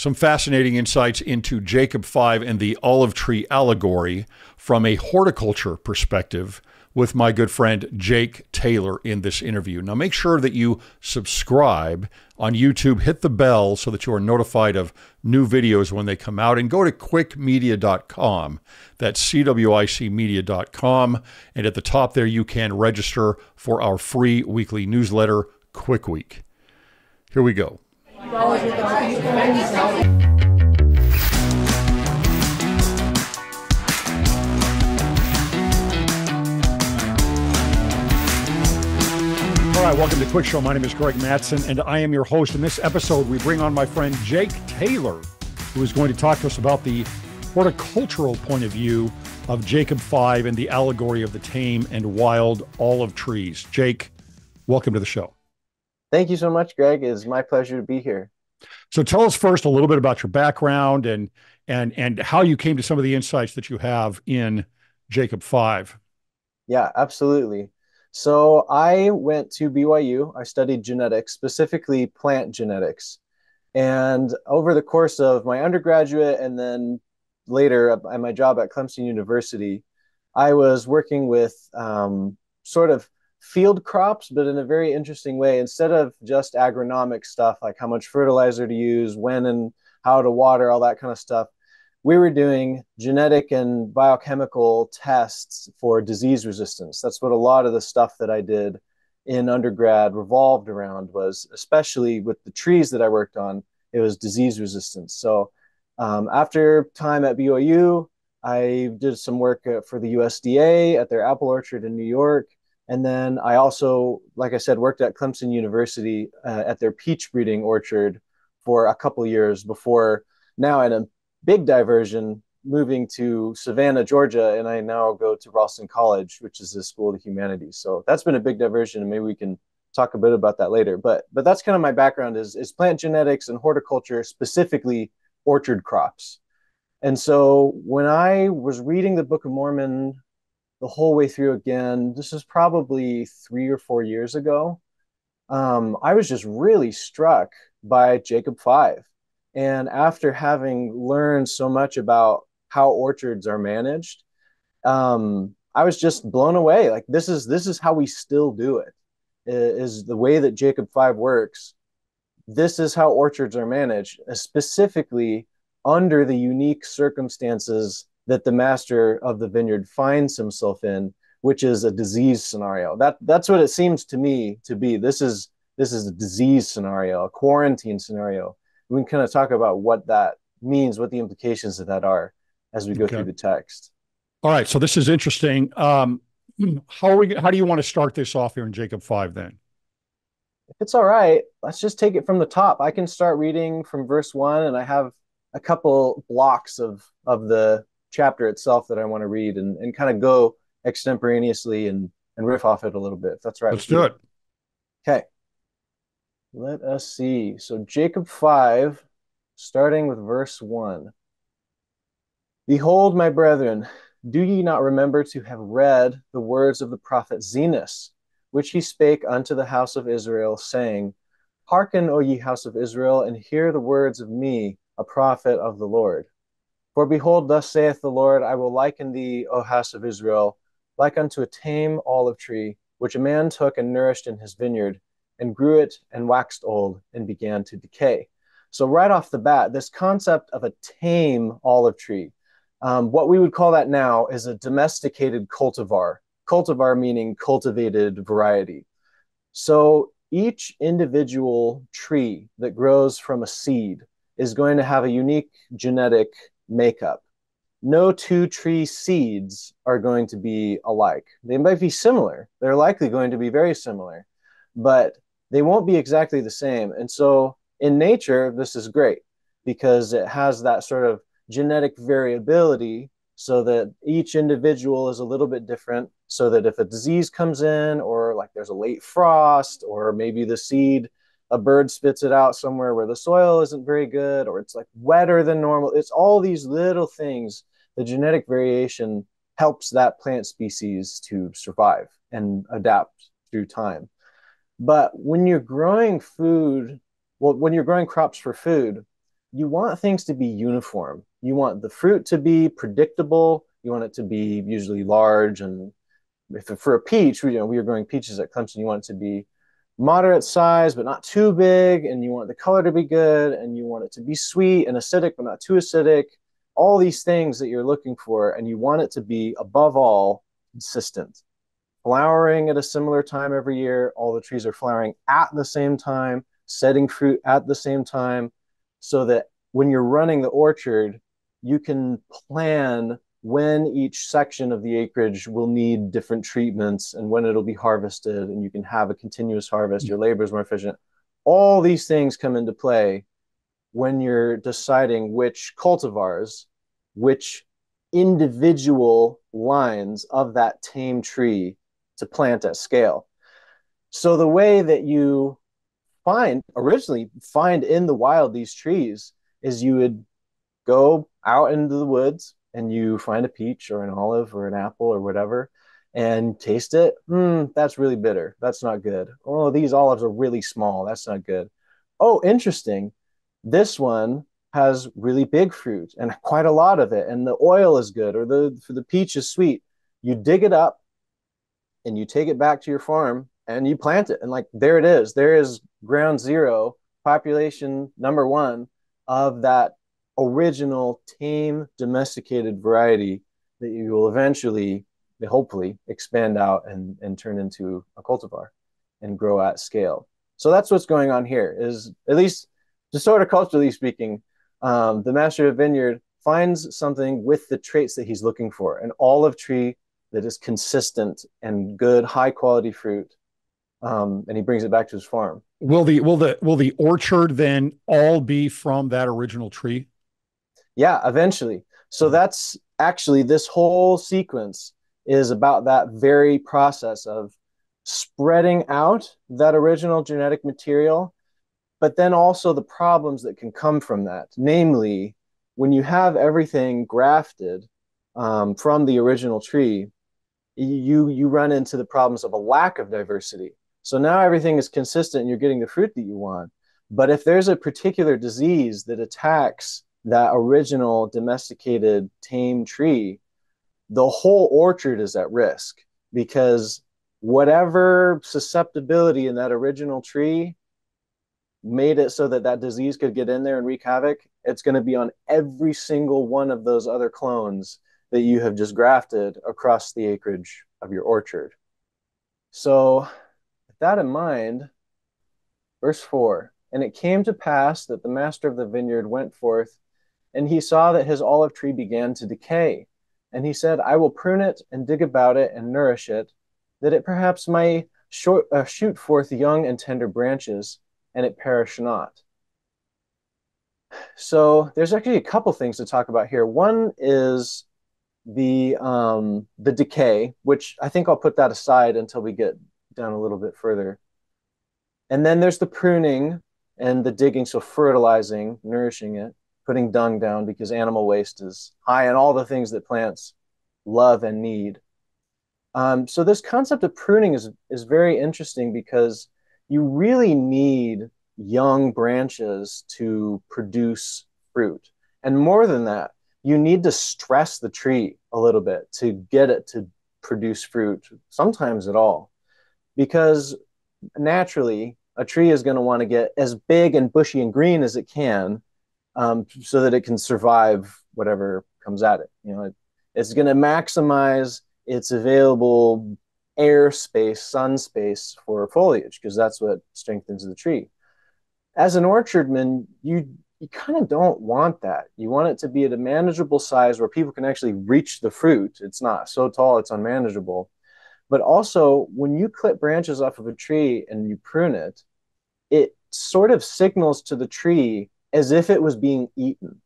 Some fascinating insights into Jacob 5 and the olive tree allegory from a horticulture perspective with my good friend Jake Taylor in this interview. Now make sure that you subscribe on YouTube, hit the bell so that you are notified of new videos when they come out, and go to CWICmedia.com, that's CWICmedia.com, and at the top there you can register for our free weekly newsletter, Cwic Week. Here we go. All right, welcome to Cwic Show. My name is Greg Matsen, and I am your host. In this episode, we bring on my friend Jake Taylor, who is going to talk to us about the horticultural point of view of Jacob 5 and the allegory of the tame and wild olive trees. Jake, welcome to the show. Thank you so much, Greg. It's my pleasure to be here. So tell us first a little bit about your background and how you came to some of the insights that you have in Jacob 5. Yeah, absolutely. So I went to BYU. I studied genetics, specifically plant genetics. And over the course of my undergraduate and then later at my job at Clemson University, I was working with sort of field crops, but in a very interesting way. Instead of just agronomic stuff, like how much fertilizer to use, when and how to water, all that kind of stuff, we were doing genetic and biochemical tests for disease resistance. That's what a lot of the stuff that I did in undergrad revolved around was, especially with the trees that I worked on, it was disease resistance. So after time at BYU, I did some work for the USDA at their apple orchard in New York. And then I also, like I said, worked at Clemson University at their peach breeding orchard for a couple years before now in a big diversion, moving to Savannah, Georgia, and I now go to Ralston College, which is the School of the Humanities. So that's been a big diversion, and maybe we can talk a bit about that later. But that's kind of my background is plant genetics and horticulture, specifically orchard crops. And so when I was reading the Book of Mormon the whole way through again, this is probably 3 or 4 years ago, I was just really struck by Jacob 5. And after having learned so much about how orchards are managed, I was just blown away. Like, this is how we still do it, is the way that Jacob 5 works. This is how orchards are managed, specifically under the unique circumstances that the master of the vineyard finds himself in, which is a disease scenario. That's what it seems to me to be. This is a disease scenario, a quarantine scenario. We can kind of talk about what that means, what the implications of that are as we go through the text. All right, so this is interesting. How do you want to start this off here in Jacob 5 then? If it's all right, let's just take it from the top. I can start reading from verse 1, and I have a couple blocks of the chapter itself that I want to read and kind of go extemporaneously and riff off it a little bit, if that's right. Let's do it. Okay. Let us see. So Jacob 5, starting with verse 1. Behold, my brethren, do ye not remember to have read the words of the prophet Zenos, which he spake unto the house of Israel, saying, Hearken, O ye house of Israel, and hear the words of me, a prophet of the Lord. For behold, thus saith the Lord, I will liken thee, O house of Israel, like unto a tame olive tree, which a man took and nourished in his vineyard, and grew it, and waxed old, and began to decay. So right off the bat, this concept of a tame olive tree, what we would call that now is a domesticated cultivar. Cultivar meaning cultivated variety. So each individual tree that grows from a seed is going to have a unique genetic makeup. No two tree seeds are going to be alike. They might be similar. They're likely going to be very similar, but they won't be exactly the same. And so in nature, this is great because it has that sort of genetic variability so that each individual is a little bit different, so that if a disease comes in or like there's a late frost or maybe the seed, a bird spits it out somewhere where the soil isn't very good, or it's like wetter than normal. It's all these little things. The genetic variation helps that plant species to survive and adapt through time. But when you're growing crops for food, you want things to be uniform. You want the fruit to be predictable. You want it to be usually large. And if for a peach, we are growing peaches at Clemson, you want it to be moderate size, but not too big. And you want the color to be good. And you want it to be sweet and acidic, but not too acidic. All these things that you're looking for. And you want it to be, above all, consistent. Flowering at a similar time every year. All the trees are flowering at the same time, setting fruit at the same time, so that when you're running the orchard, you can plan when each section of the acreage will need different treatments and when it'll be harvested, and you can have a continuous harvest. Your labor is more efficient. All these things come into play when you're deciding which cultivars, which individual lines of that tame tree to plant at scale. So the way that you originally find in the wild these trees is you would go out into the woods and you find a peach or an olive or an apple or whatever and taste it. That's really bitter. That's not good. Oh, these olives are really small. That's not good. Oh, interesting. This one has really big fruit and quite a lot of it, and the oil is good, or the peach is sweet. You dig it up and you take it back to your farm and you plant it, and there it is. There is ground zero, population number one of that original tame domesticated variety that you will eventually, hopefully, expand out and turn into a cultivar and grow at scale. So that's what's going on here, is, at least just sort of culturally speaking, the master of vineyard finds something with the traits that he's looking for, an olive tree that is consistent and good, high quality fruit. And he brings it back to his farm. Will the orchard then all be from that original tree? Yeah, eventually. So that's actually, this whole sequence is about that very process of spreading out that original genetic material, but then also the problems that can come from that. Namely, when you have everything grafted from the original tree, you run into the problems of a lack of diversity. So now everything is consistent and you're getting the fruit that you want. But if there's a particular disease that attacks that original domesticated tame tree, the whole orchard is at risk, because whatever susceptibility in that original tree made it so that that disease could get in there and wreak havoc, it's going to be on every single one of those other clones that you have just grafted across the acreage of your orchard. So, that in mind, verse 4, and it came to pass that the master of the vineyard went forth, and he saw that his olive tree began to decay. And he said, I will prune it and dig about it and nourish it, that it perhaps may shoot forth young and tender branches, and it perish not. So there's actually a couple things to talk about here. One is the decay, which I think I'll put that aside until we get down a little bit further. And then there's the pruning and the digging, so fertilizing, nourishing it, putting dung down, because animal waste is high in all the things that plants love and need. So this concept of pruning is very interesting, because you really need young branches to produce fruit. And more than that, you need to stress the tree a little bit to get it to produce fruit, sometimes at all. Because naturally, a tree is going to want to get as big and bushy and green as it can, so that it can survive whatever comes at it. It's going to maximize its available air space, sun space for foliage, because that's what strengthens the tree. As an orchardman, you kind of don't want that. You want it to be at a manageable size where people can actually reach the fruit. It's not so tall it's unmanageable. But also, when you clip branches off of a tree and you prune it, it sort of signals to the tree as if it was being eaten.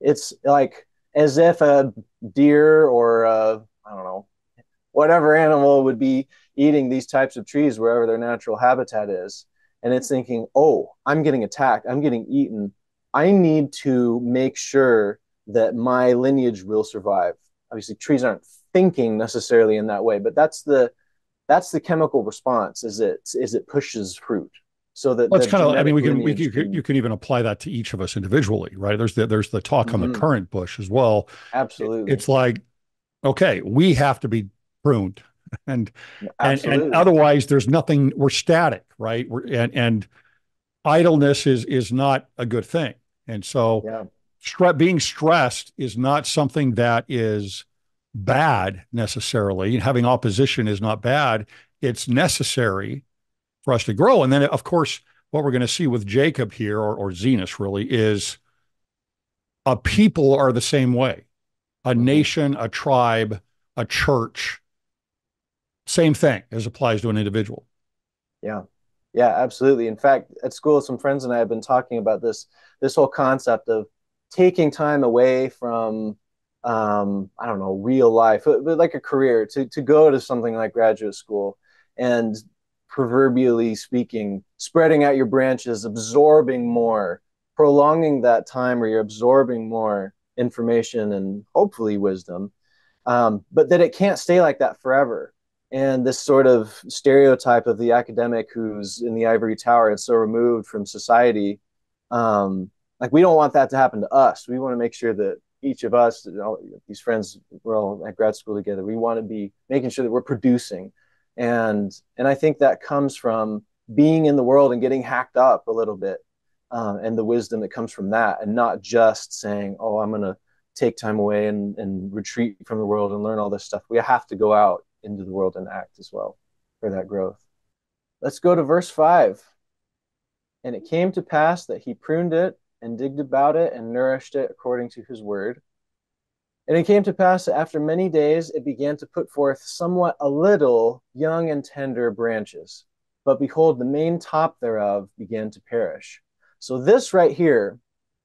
It's like as if a deer or I don't know, whatever animal would be eating these types of trees wherever their natural habitat is. And it's thinking, oh, I'm getting attacked. I'm getting eaten. I need to make sure that my lineage will survive. Obviously, trees aren't thinking necessarily in that way, but that's the chemical response, is it pushes fruit. So that that's kind of, I mean, you can even apply that to each of us individually, right? There's the talk on the current bush as well. Absolutely. It's like, okay, we have to be pruned and otherwise there's nothing, we're static, right? And idleness is not a good thing. And so being stressed is not something that is bad necessarily. And having opposition is not bad. It's necessary for us to grow. And then, of course, what we're going to see with Jacob here, or Zenos really, is a people are the same way. A nation, a tribe, a church, same thing as applies to an individual. Yeah. Yeah, absolutely. In fact, at school, some friends and I have been talking about this whole concept of taking time away from I don't know, real life, but like a career, to go to something like graduate school and, proverbially speaking, spreading out your branches, absorbing more, prolonging that time where you're absorbing more information and hopefully wisdom, but that it can't stay like that forever. And this sort of stereotype of the academic who's in the ivory tower and so removed from society, like we don't want that to happen to us. We want to make sure that each of us, you know, these friends, we're all at grad school together. We want to be making sure that we're producing. And I think that comes from being in the world and getting hacked up a little bit, and the wisdom that comes from that, and not just saying, oh, I'm going to take time away and retreat from the world and learn all this stuff. We have to go out into the world and act as well for that growth. Let's go to verse 5. And it came to pass that he pruned it and digged about it and nourished it according to his word. And it came to pass that after many days, it began to put forth somewhat a little young and tender branches. But behold, the main top thereof began to perish. So this right here,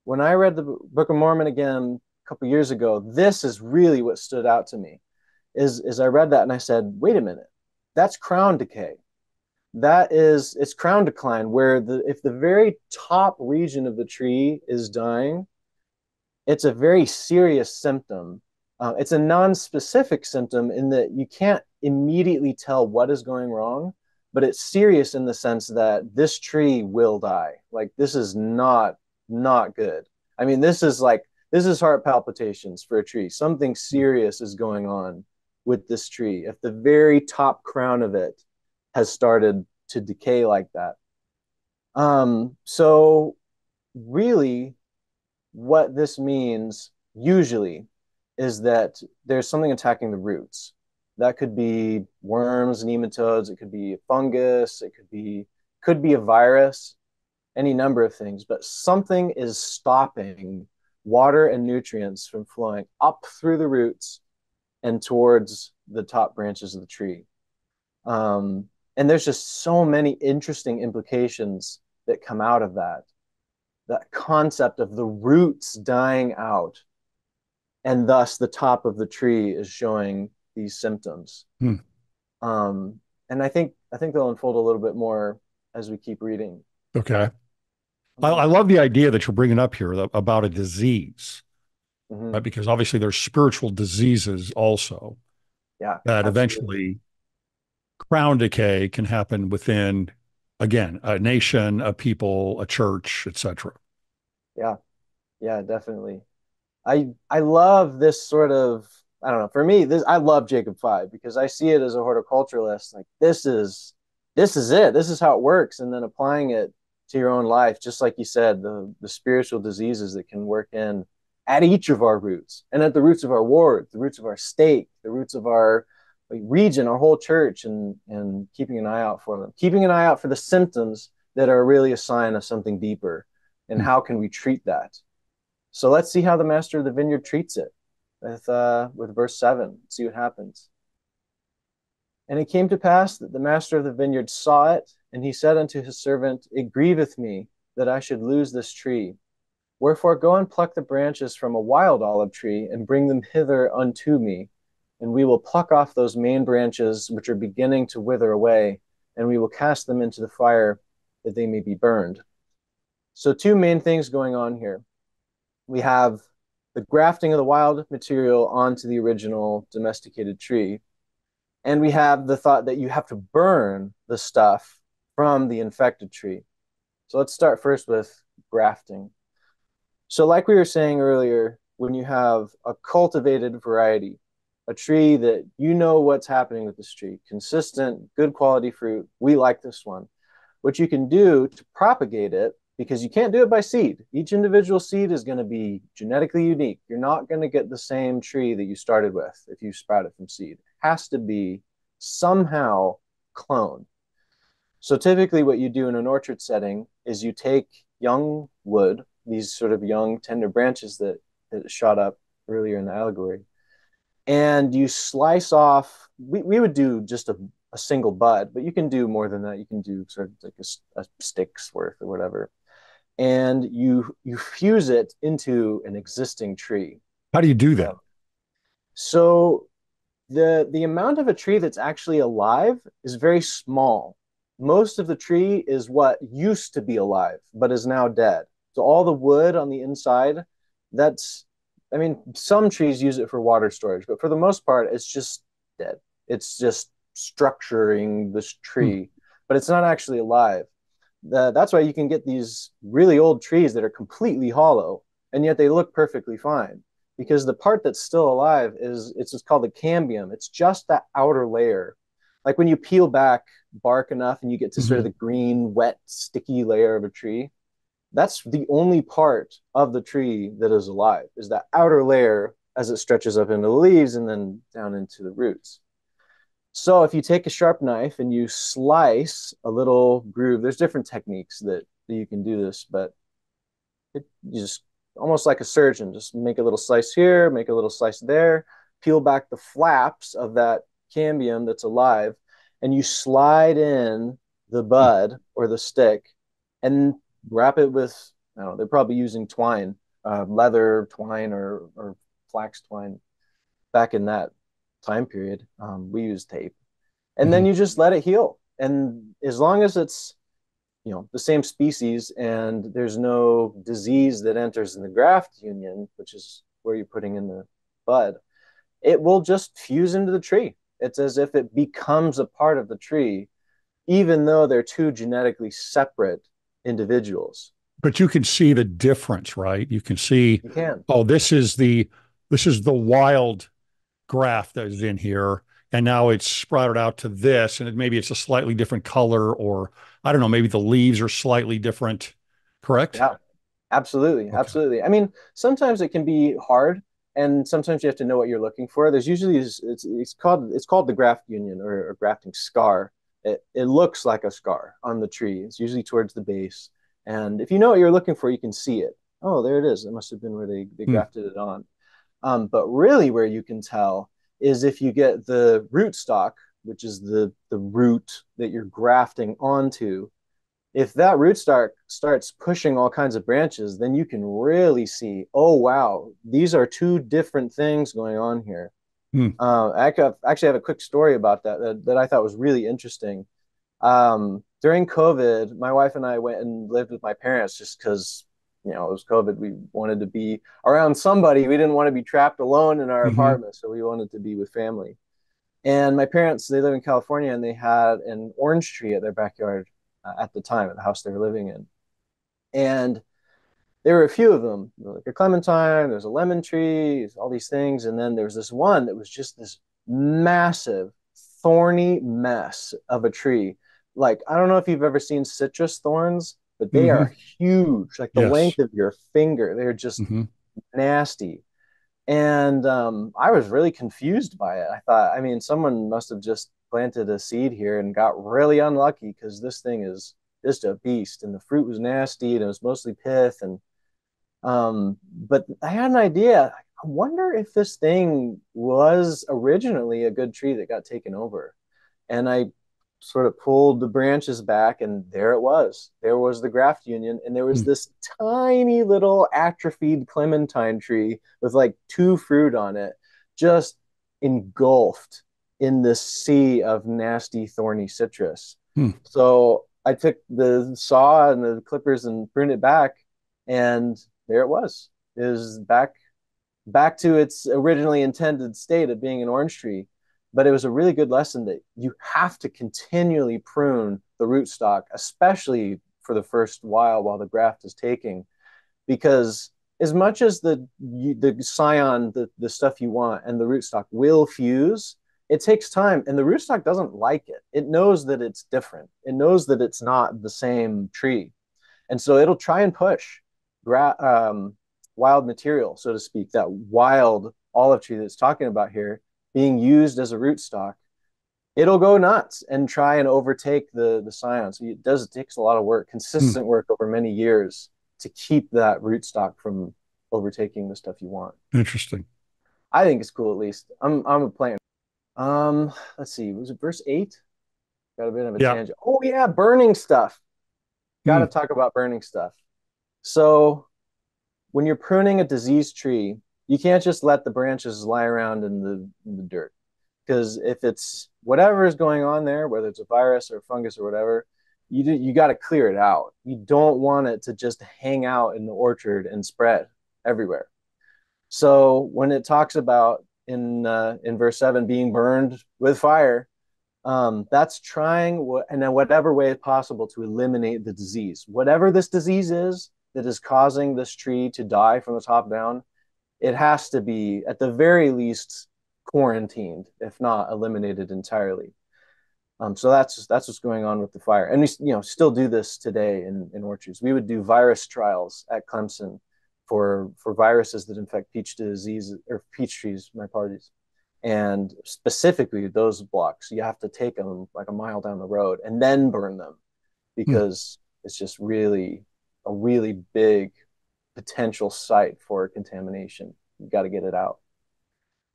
when I read the Book of Mormon again a couple years ago, this is really what stood out to me. Is I read that and I said, wait a minute, that's crown decay. That is, it's crown decline, where if the very top region of the tree is dying, it's a very serious symptom. It's a non-specific symptom in that you can't immediately tell what is going wrong, but it's serious in the sense that this tree will die. Like, this is not good. I mean, this is heart palpitations for a tree. Something serious is going on with this tree if the very top crown of it has started to decay like that. So really, what this means usually is that there's something attacking the roots. That could be worms, nematodes, it could be a fungus, it could be a virus, any number of things, but something is stopping water and nutrients from flowing up through the roots and towards the top branches of the tree. And there's just so many interesting implications that come out of that. That concept of the roots dying out, and thus the top of the tree is showing these symptoms. And I think they'll unfold a little bit more as we keep reading. Okay. I love the idea that you're bringing up here about a disease, right? Because obviously there's spiritual diseases also. Yeah. That eventually crown decay can happen within, again, a nation, a people, a church, etc. Yeah, yeah, definitely. I love this sort of, I don't know, for me, I love Jacob 5 because I see it as a horticulturalist. Like, this is it. This is how it works. And then applying it to your own life, just like you said, the spiritual diseases that can work in at each of our roots and at the roots of our ward, the roots of our state, the roots of our region, our whole church, and keeping an eye out for them, keeping an eye out for the symptoms that are really a sign of something deeper, and how can we treat that? So let's see how the master of the vineyard treats it with verse 7. See what happens. And it came to pass that the master of the vineyard saw it, and he said unto his servant, it grieveth me that I should lose this tree. Wherefore go and pluck the branches from a wild olive tree and bring them hither unto me. And we will pluck off those main branches which are beginning to wither away, and we will cast them into the fire that they may be burned. So two main things going on here. We have the grafting of the wild material onto the original domesticated tree, and we have the thought that you have to burn the stuff from the infected tree. So let's start first with grafting. So like we were saying earlier, when you have a cultivated variety, a tree that you know what's happening with this tree, consistent, good quality fruit, we like this one. What you can do to propagate it, because you can't do it by seed. Each individual seed is going to be genetically unique. You're not going to get the same tree that you started with if you sprout it from seed. It has to be somehow cloned. So typically what you do in an orchard setting is you take young wood, these sort of young tender branches that shot up earlier in the allegory, and you slice off, we would do just a single bud, but you can do more than that. You can do sort of like a stick's worth or whatever. And you fuse it into an existing tree. How do you do that? So the amount of a tree that's actually alive is very small. Most of the tree is what used to be alive, but is now dead. So all the wood on the inside, some trees use it for water storage, but for the most part, it's just dead. It's just structuring this tree, but it's not actually alive. That's why you can get these really old trees that are completely hollow, and yet they look perfectly fine, because the part that's still alive it's called the cambium. It's just that outer layer. Like when you peel back bark enough and you get to sort of the green, wet, sticky layer of a tree, that's the only part of the tree that is alive, is that outer layer as it stretches up into the leaves and then down into the roots. So if you take a sharp knife and you slice a little groove, there's different techniques that you can do this, but you just, almost like a surgeon, just make a little slice here, make a little slice there, peel back the flaps of that cambium that's alive, and you slide in the bud or the stick and wrap it with, I don't know, they're probably using twine, leather twine or flax twine back in that time period. We use tape. And then you just let it heal. And as long as it's, the same species and there's no disease that enters in the graft union, which is where you're putting in the bud, it will just fuse into the tree. It's as if it becomes a part of the tree, even though they're two genetically separate individuals. But you can see the difference, right? You can see, oh, this is the wild graft that is in here, and now it's sprouted out to this, and maybe it's a slightly different color, or I don't know, maybe the leaves are slightly different, correct? Yeah, absolutely. Okay. Absolutely. I mean, sometimes it can be hard, and sometimes you have to know what you're looking for. There's usually, it's called the graft union or grafting scar. It looks like a scar on the tree. It's usually towards the base. And if you know what you're looking for, you can see it. Oh, there it is. It must have been where they grafted it on. But really where you can tell is if you get the rootstock, which is the root that you're grafting onto. If that rootstock starts pushing all kinds of branches, then you can really see, oh, wow, these are two different things going on here. I actually have a quick story about that I thought was really interesting. During COVID, my wife and I went and lived with my parents just because, it was COVID. We wanted to be around somebody. We didn't want to be trapped alone in our apartment. So we wanted to be with family. And my parents, they live in California, and they had an orange tree at their backyard at the time, at the house they were living in. And there were a few of them, like a clementine, there's a lemon tree, all these things. And then there was this one that was just this massive, thorny mess of a tree. Like, I don't know if you've ever seen citrus thorns, but they are huge, like the length of your finger. They're just nasty. And I was really confused by it. I thought, someone must have just planted a seed here and got really unlucky, because this thing is just a beast, and the fruit was nasty, and it was mostly pith. And but I had an idea. I wonder if this thing was originally a good tree that got taken over. And I sort of pulled the branches back, and there it was. There was the graft union, and there was this tiny little atrophied clementine tree with like two fruit on it, just engulfed in this sea of nasty, thorny citrus. So I took the saw and the clippers and pruned it back, and there it was. It was back to its originally intended state of being an orange tree. But it was a really good lesson that you have to continually prune the rootstock, especially for the first while the graft is taking, because as much as the scion, the stuff you want, and the rootstock will fuse, it takes time, and the rootstock doesn't like it. It knows that it's different. It knows that it's not the same tree, and so it'll try and push wild material, so to speak, that wild olive tree that's talking about here being used as a rootstock. It'll go nuts and try and overtake the scion. So it takes a lot of work, consistent work over many years to keep that rootstock from overtaking the stuff you want. Interesting. I think it's cool. At least I'm a plant. Let's see. Was it verse 8? Got a bit of a tangent. Oh yeah. Burning stuff. Got to talk about burning stuff. So when you're pruning a diseased tree, you can't just let the branches lie around in the dirt, because if it's whatever is going on there, whether it's a virus or a fungus or whatever, you got to clear it out. You don't want it to just hang out in the orchard and spread everywhere. So when it talks about in verse 7 being burned with fire, that's trying in whatever way possible to eliminate the disease. Whatever this disease is that is causing this tree to die from the top down, it has to be at the very least quarantined, if not eliminated entirely. So that's what's going on with the fire. And we still do this today in orchards. We would do virus trials at Clemson for viruses that infect peach disease or peach trees, my apologies. And specifically those blocks, you have to take them like a mile down the road and then burn them, because it's just really a really big potential site for contamination. You got to get it out.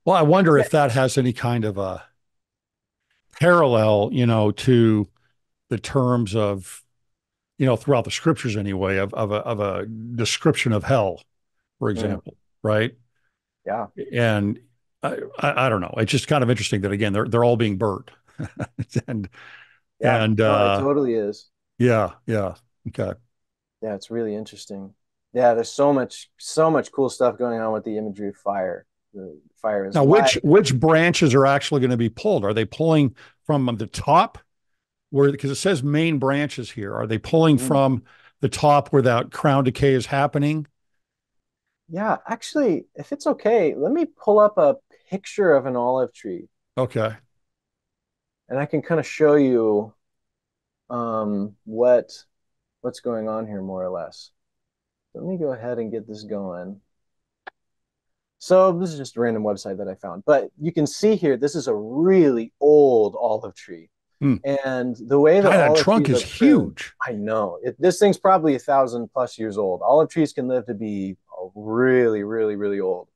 Well, I wonder if that has any kind of a parallel, to the terms of, throughout the scriptures anyway, of a description of hell, for example, right? Yeah. And I don't know. It's just kind of interesting that, again, they're all being burnt. It totally is. Yeah. Yeah. Okay. Yeah. It's really interesting. Yeah. There's so much cool stuff going on with the imagery of fire. The fire is now alive. Which branches are actually going to be pulled? Are they pulling from the top, where, because it says main branches here, are they pulling from the top where that crown decay is happening? Yeah, actually, if it's okay, let me pull up a picture of an olive tree. Okay. And I can kind of show you what's going on here, more or less. Let me go ahead and get this going. So this is just a random website that I found, but you can see here, this is a really old olive tree. And the way that trunk is huge. I know this thing's probably 1,000+ years old. Olive trees can live to be really, really, really old.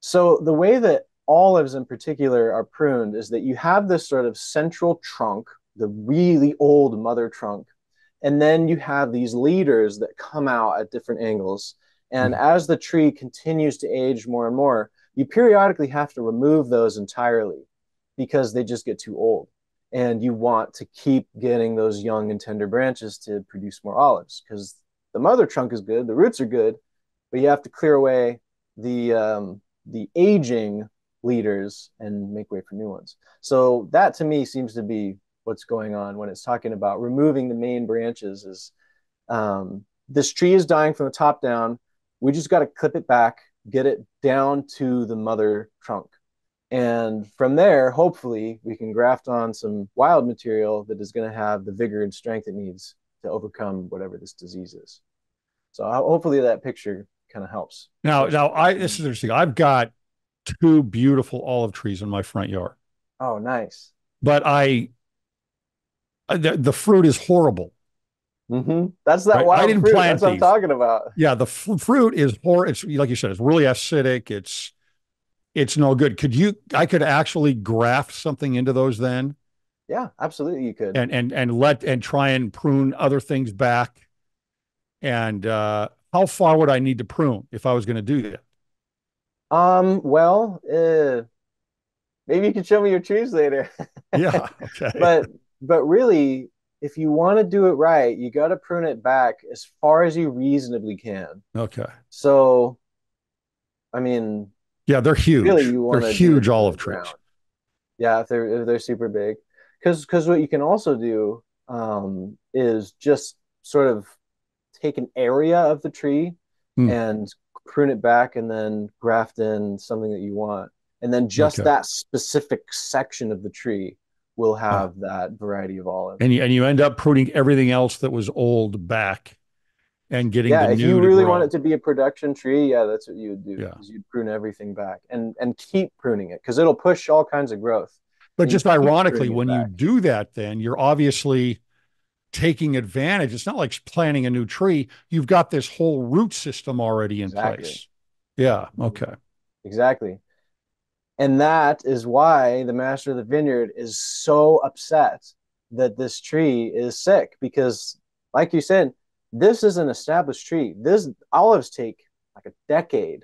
So the way that olives in particular are pruned is that you have this sort of central trunk, the really old mother trunk. And then you have these leaders that come out at different angles. And as the tree continues to age more and more, you periodically have to remove those entirely because they just get too old. And you want to keep getting those young and tender branches to produce more olives, because the mother trunk is good, the roots are good, but you have to clear away the aging leaders and make way for new ones. So that to me seems to be what's going on when it's talking about removing the main branches is this tree is dying from the top down. We just got to clip it back, get it down to the mother trunk. And from there, hopefully, we can graft on some wild material that is going to have the vigor and strength it needs to overcome whatever this disease is. So hopefully that picture kind of helps. Now, this is interesting. I've got 2 beautiful olive trees in my front yard. Oh, nice. But the fruit is horrible. That's that right? Wild I didn't fruit. Plant That's what these. I'm talking about. Yeah, the fruit is horrible. It's like you said, it's really acidic. It's no good. I could actually graft something into those then? Yeah, absolutely you could. And try and prune other things back. And how far would I need to prune if I was going to do that? Maybe you can show me your trees later. Yeah. Okay. But really, if you want to do it right, you got to prune it back as far as you reasonably can. Okay. So, I mean, yeah, they're huge. Really, they're huge olive trees. Yeah, if they're super big, because what you can also do is just sort of take an area of the tree and prune it back and then graft in something that you want. And then just that specific section of the tree will have that variety of olive. And you end up pruning everything else that was old back and getting the new. If you really want it to be a production tree, that's what you would do. Is you'd prune everything back and keep pruning it because it'll push all kinds of growth. But just ironically, when you do that, then you're obviously taking advantage. It's not like planting a new tree. You've got this whole root system already in place. Yeah. Okay. Exactly. And that is why the master of the vineyard is so upset that this tree is sick, because like you said, this is an established tree. This olives take like a decade,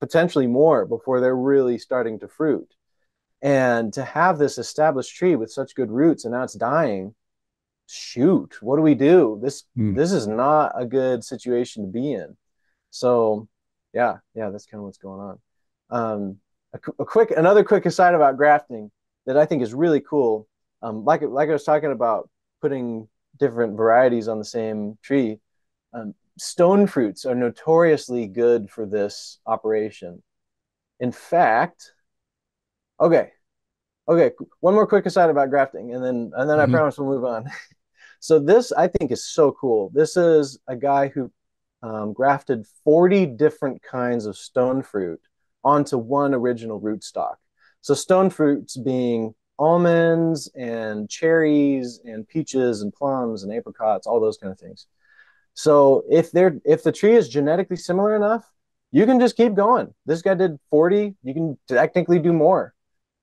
potentially more, before they're really starting to fruit. And to have this established tree with such good roots and now it's dying, shoot, what do we do? This is not a good situation to be in. So yeah, that's kind of what's going on. Another quick aside about grafting that I think is really cool. Like I was talking about putting different varieties on the same tree. Stone fruits are notoriously good for this operation. In fact, okay. One more quick aside about grafting, and then I promise we'll move on. So this I think is so cool. This is a guy who grafted 40 different kinds of stone fruit onto one original rootstock. So stone fruits being almonds and cherries and peaches and plums and apricots, all those kind of things. So if the tree is genetically similar enough, you can just keep going. This guy did 40. You can technically do more.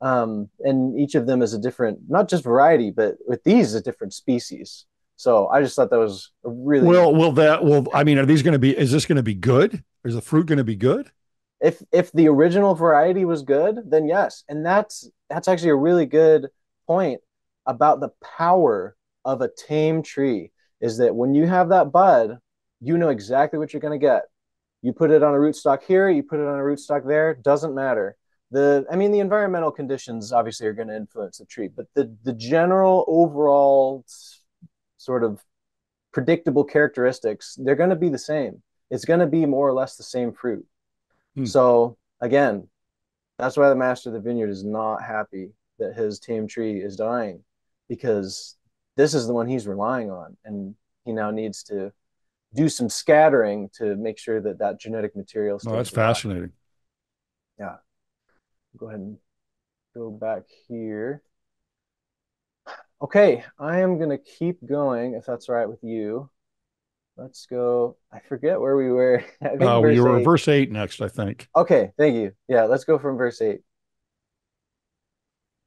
And each of them is a different, not just variety, but with these, a different species. So I just thought that was a really... is this going to be good? Is the fruit going to be good? If the original variety was good, then yes. And that's actually a really good point about the power of a tame tree, is that when you have that bud, you know exactly what you're going to get. You put it on a rootstock here, you put it on a rootstock there, doesn't matter. The environmental conditions obviously are going to influence the tree, but the general overall sort of predictable characteristics, they're going to be the same. It's going to be more or less the same fruit. So again, that's why the master of the vineyard is not happy that his tame tree is dying, because this is the one he's relying on. And he now needs to do some scattering to make sure that genetic material. Oh, that's fascinating. Yeah. Go ahead and go back here. Okay. I am going to keep going if that's all right with you. Let's go. I forget where we were. We were in verse 8 next, I think. Okay, thank you. Yeah, let's go from verse 8.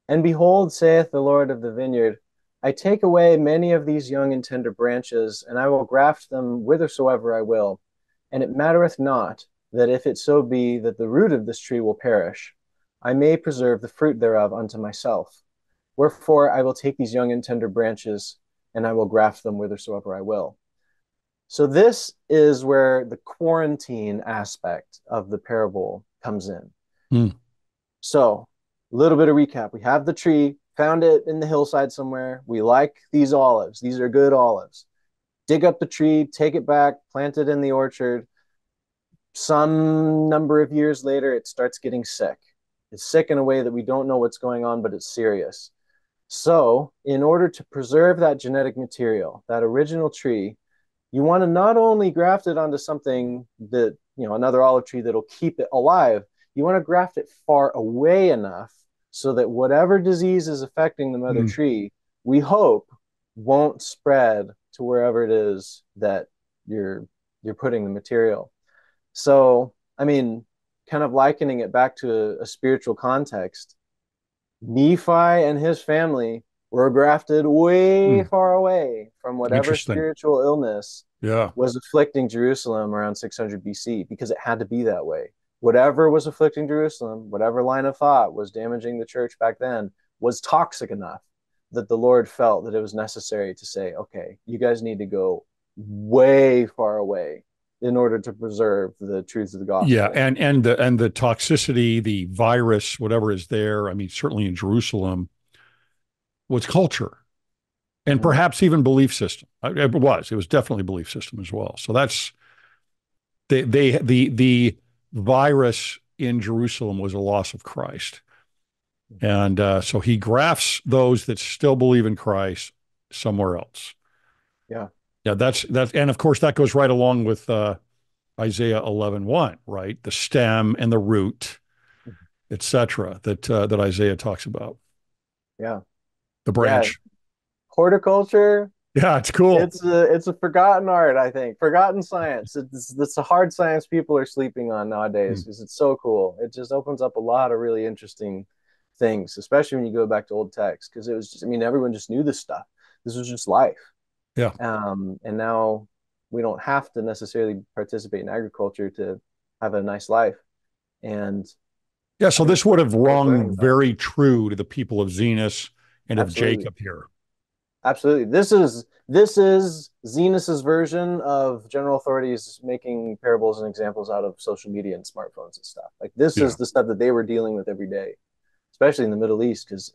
And behold, saith the Lord of the vineyard, I take away many of these young and tender branches, and I will graft them whithersoever I will. And it mattereth not that if it so be that the root of this tree will perish, I may preserve the fruit thereof unto myself. Wherefore I will take these young and tender branches, and I will graft them whithersoever I will. So this is where the quarantine aspect of the parable comes in. So a little bit of recap. We have the tree, found it in the hillside somewhere. We like these olives. These are good olives. Dig up the tree, take it back, plant it in the orchard. Some number of years later, it starts getting sick. It's sick in a way that we don't know what's going on, but it's serious. So in order to preserve that genetic material, that original tree, you want to not only graft it onto something that, another olive tree that'll keep it alive, you want to graft it far away enough so that whatever disease is affecting the mother tree, we hope won't spread to wherever it is that you're putting the material. So, kind of likening it back to a spiritual context, Nephi and his family were grafted way far away from whatever spiritual illness was afflicting Jerusalem around 600 BC, because it had to be that way. Whatever was afflicting Jerusalem, whatever line of thought was damaging the church back then, was toxic enough that the Lord felt that it was necessary to say, okay, you guys need to go way far away in order to preserve the truths of the gospel. Yeah, and the toxicity, the virus, whatever is there, certainly in Jerusalem, was culture. and perhaps even belief system. It was definitely belief system as well. So that's the virus in Jerusalem was a loss of Christ. And so he grafts those that still believe in Christ somewhere else. Yeah. Yeah, that's and of course that goes right along with Isaiah 11:1, right? The stem and the root, etc. that Isaiah talks about. Yeah. The branch. Yeah. Horticulture. Yeah, it's cool. It's a forgotten art, I think. Forgotten science. It's a hard science people are sleeping on nowadays because it's so cool. It just opens up a lot of really interesting things, especially when you go back to old texts, because it was just, I mean, everyone just knew this stuff. This was just life. Yeah. And now we don't have to necessarily participate in agriculture to have a nice life. And yeah, so this would have rung very true to the people of Zenos and of Jacob here. Absolutely. This is Zenos's version of general authorities making parables and examples out of social media and smartphones and stuff. Like this is the stuff that they were dealing with every day, especially in the Middle East, because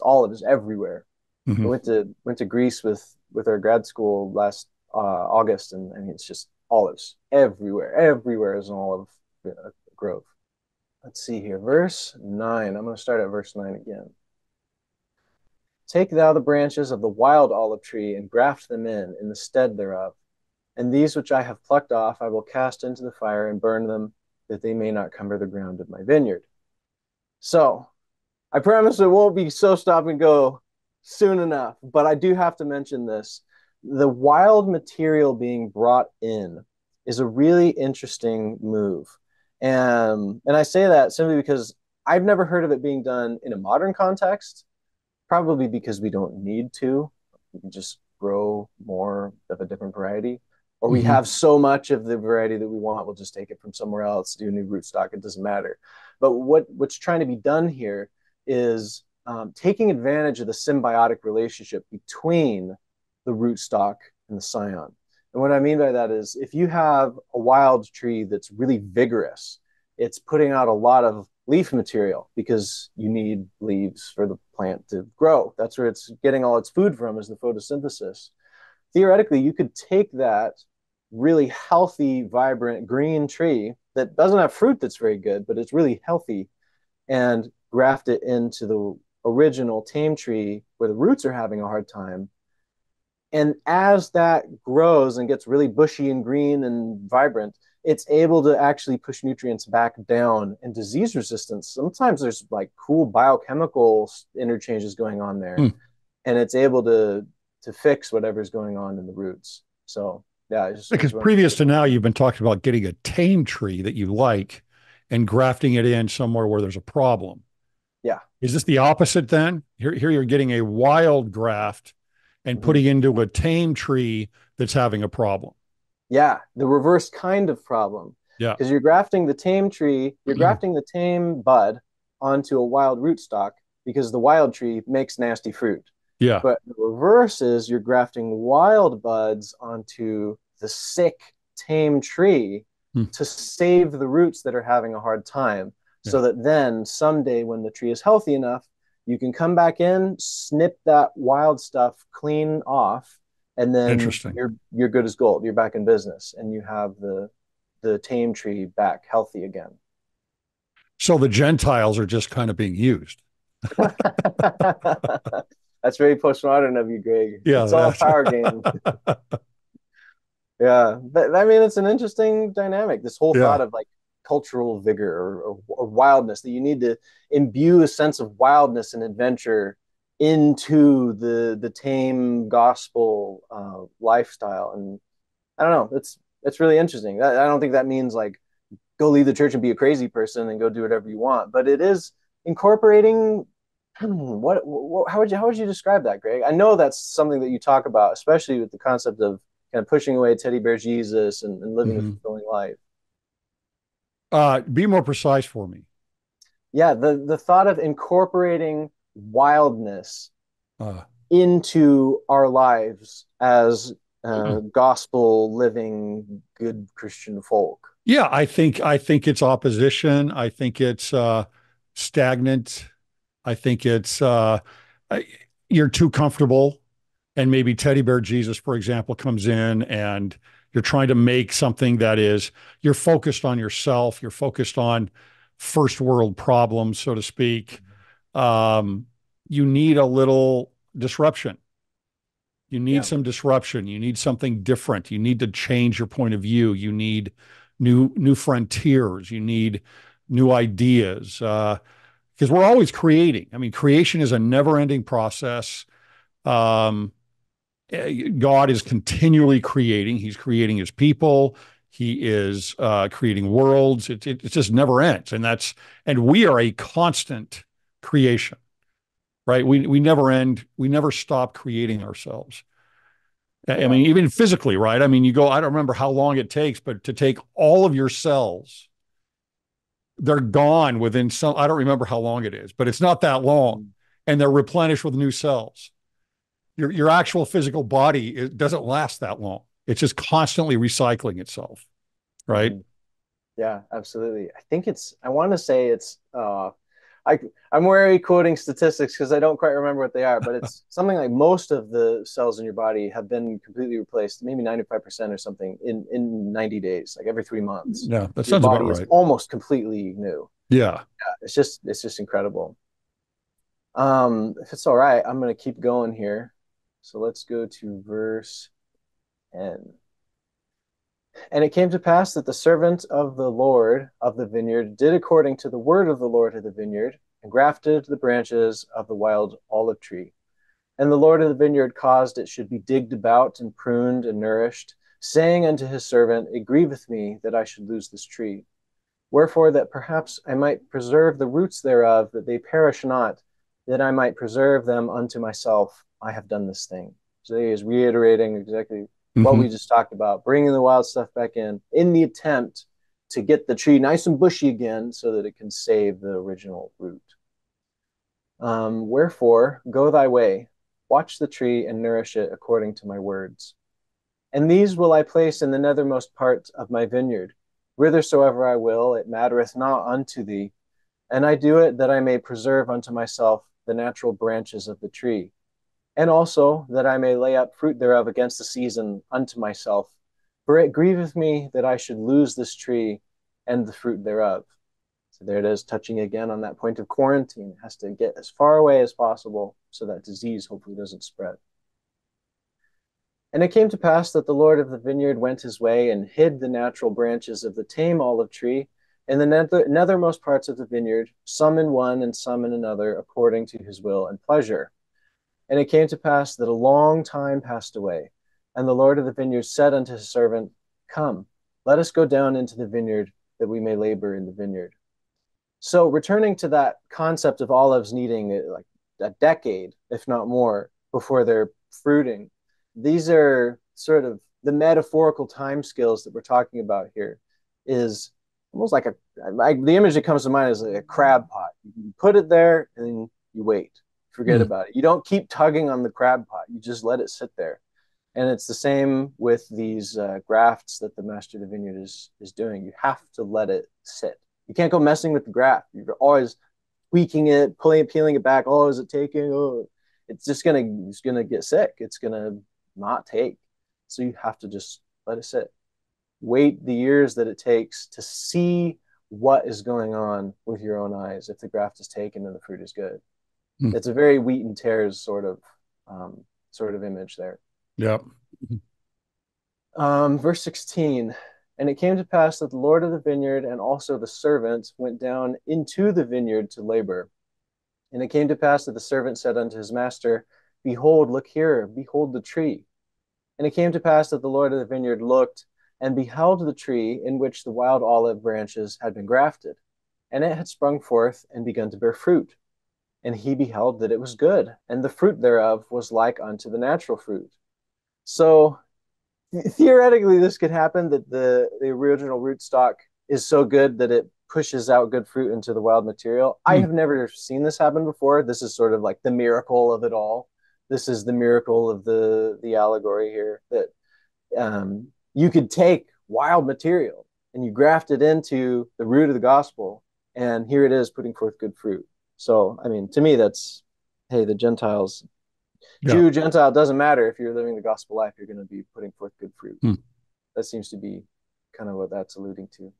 all of it is everywhere. Mm-hmm. I went to Greece with our grad school last August, and I mean it's just olives everywhere. Everywhere is an olive grove. Let's see here, verse 9. I'm going to start at verse 9 again. Take thou the branches of the wild olive tree, and graft them in the stead thereof. And these which I have plucked off I will cast into the fire and burn them, that they may not cumber the ground of my vineyard. So, I promise it won't be so stop and go soon enough, but I do have to mention this. The wild material being brought in is a really interesting move. And I say that simply because I've never heard of it being done in a modern context. Probably because we don't need to. We can just grow more of a different variety. Or we have so much of the variety that we want, we'll just take it from somewhere else, do a new rootstock, it doesn't matter. But what's trying to be done here is taking advantage of the symbiotic relationship between the rootstock and the scion. And what I mean by that is if you have a wild tree that's really vigorous, it's putting out a lot of leaf material because you need leaves for the plant to grow. That's where it's getting all its food from, is the photosynthesis. Theoretically, you could take that really healthy, vibrant green tree that doesn't have fruit that's very good, but it's really healthy, and graft it into the original tame tree where the roots are having a hard time. And as that grows and gets really bushy and green and vibrant, it's able to actually push nutrients back down, and disease resistance. Sometimes there's like cool biochemical interchanges going on there, and it's able to fix whatever's going on in the roots. So yeah, it's just, because previous to now, you've been talking about getting a tame tree that you like and grafting it in somewhere where there's a problem. Yeah, is this the opposite then? Here you're getting a wild graft and putting into a tame tree that's having a problem. Yeah, the reverse kind of problem. Yeah, because you're grafting the tame tree, you're grafting the tame bud onto a wild rootstock because the wild tree makes nasty fruit. Yeah, but the reverse is you're grafting wild buds onto the sick tame tree to save the roots that are having a hard time, so that then someday when the tree is healthy enough, you can come back in, snip that wild stuff clean off. And then you're good as gold. You're back in business, and you have the tame tree back healthy again. So the Gentiles are just kind of being used. That's very postmodern of you, Greg. Yeah, it's all a power game. Yeah, but I mean, it's an interesting dynamic. This whole thought of like cultural vigor or wildness, that you need to imbue a sense of wildness and adventure into the tame gospel lifestyle. And I don't know, it's really interesting. I don't think that means like go leave the church and be a crazy person and go do whatever you want, but it is incorporating how would you describe that, Greg? I know that's something that you talk about, especially with the concept of kind of pushing away teddy bear Jesus and living a fulfilling life. Be more precise for me. Yeah, the thought of incorporating wildness into our lives as gospel living good Christian folk. Yeah, I think it's opposition. I think it's stagnant. I think it's you're too comfortable. and maybe Teddy Bear Jesus, for example, comes in and you're trying to make something that is, you're focused on yourself, you're focused on first world problems, so to speak. You need a little disruption. You need some disruption. You need something different. You need to change your point of view. You need new frontiers. You need new ideas. Because we're always creating. I mean, creation is a never-ending process. God is continually creating. He's creating his people. He is creating worlds. It just never ends. And we are a constant creation, right? We never end. We never stop creating ourselves. I mean, even physically, right? I mean, you go, I don't remember how long it takes, but to take all of your cells, they're gone within some, I don't remember how long it is, but it's not that long. And they're replenished with new cells. Your actual physical body, it doesn't last that long. It's just constantly recycling itself, right? Yeah, absolutely. I think it's, I want to say it's, I'm wary quoting statistics because I don't quite remember what they are, but it's something like most of the cells in your body have been completely replaced, maybe 95% or something in 90 days, like every 3 months. Yeah, that sounds about right. Your body is almost completely new. Yeah, it's just incredible. If it's all right, I'm going to keep going here. So let's go to verse 10. And it came to pass that the servant of the Lord of the vineyard did according to the word of the Lord of the vineyard, and grafted the branches of the wild olive tree. And the Lord of the vineyard caused it should be digged about and pruned and nourished, saying unto his servant, It grieveth me that I should lose this tree. Wherefore, that perhaps I might preserve the roots thereof, that they perish not, that I might preserve them unto myself, I have done this thing. So he is reiterating exactly what we just talked about, bringing the wild stuff back in the attempt to get the tree nice and bushy again so that it can save the original root. Wherefore, go thy way, watch the tree and nourish it according to my words. And these will I place in the nethermost part of my vineyard, whithersoever I will, it mattereth not unto thee. And I do it that I may preserve unto myself the natural branches of the tree, and also that I may lay up fruit thereof against the season unto myself. For it grieveth me that I should lose this tree and the fruit thereof. So there it is, touching again on that point of quarantine. It has to get as far away as possible so that disease hopefully doesn't spread. And it came to pass that the Lord of the vineyard went his way and hid the natural branches of the tame olive tree in the nethermost parts of the vineyard, some in one and some in another, according to his will and pleasure. And it came to pass that a long time passed away, and the Lord of the vineyard said unto his servant, Come, let us go down into the vineyard, that we may labor in the vineyard. So returning to that concept of olives needing like a decade, if not more, before they're fruiting, these are sort of the metaphorical time scales that we're talking about here is almost like the image that comes to mind is like a crab pot. You put it there and then you wait. Forget about it. You don't keep tugging on the crab pot. You just let it sit there. And it's the same with these grafts that the master of the vineyard is doing. You have to let it sit. You can't go messing with the graft. You're always tweaking it, peeling it back. Oh, is it taking? Oh, it's just gonna get sick. It's gonna not take. So you have to just let it sit. Wait the years that it takes to see what is going on with your own eyes. If the graft is taken and the fruit is good. It's a very wheat and tares sort of image there. Yep. Verse 16, and it came to pass that the Lord of the vineyard and also the servant went down into the vineyard to labor. And it came to pass that the servant said unto his master, Behold, look here, behold the tree. And it came to pass that the Lord of the vineyard looked and beheld the tree in which the wild olive branches had been grafted, and it had sprung forth and begun to bear fruit. And he beheld that it was good, and the fruit thereof was like unto the natural fruit. So theoretically, this could happen, that the original rootstock is so good that it pushes out good fruit into the wild material. I have never seen this happen before. This is sort of like the miracle of it all. This is the miracle of the allegory here, that you could take wild material and you graft it into the root of the gospel, and here it is putting forth good fruit. So, I mean, to me, that's, hey, the Gentiles Jew, Gentile, it doesn't matter. If you're living the gospel life, you're going to be putting forth good fruit. That seems to be kind of what that's alluding to.